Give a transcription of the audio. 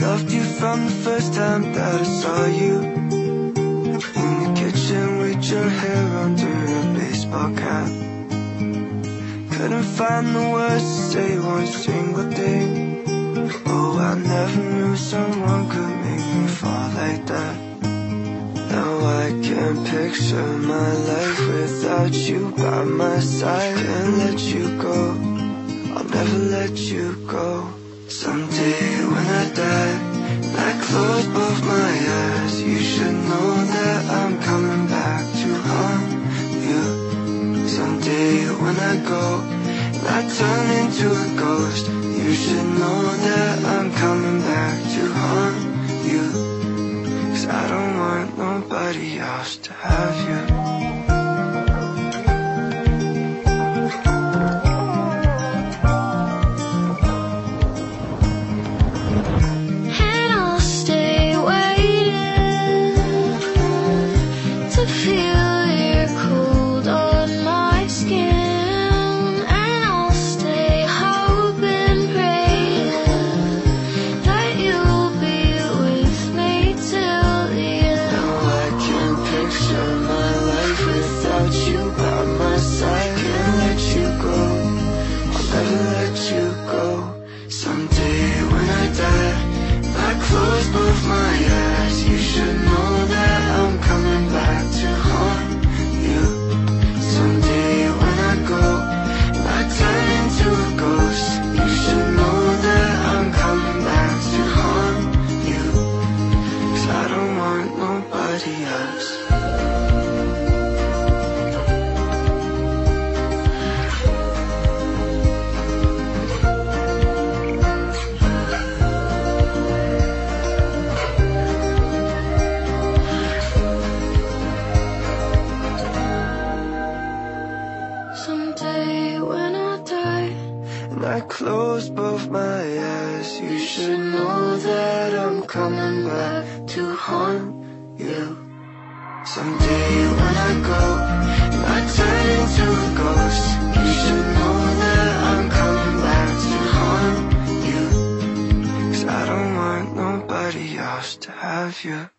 Loved you from the first time that I saw you, in the kitchen with your hair under a baseball cap. Couldn't find the words to say one single thing. Oh, I never knew someone could make me fall like that. Now I can't picture my life without you by my side. Can't let you go, I'll never let you go. Someday when I die and I close both my eyes, you should know that I'm coming back to haunt you. Someday when I go and I turn into a ghost, you should know that I'm coming back to haunt you. 'Cause I don't want nobody else to have you. Someday when I die and I close both my eyes, you should know that I'm coming back to haunt you. Someday when I go and I turn into a ghost, you should know that I'm coming back to haunt you. 'Cause I don't want nobody else to have you.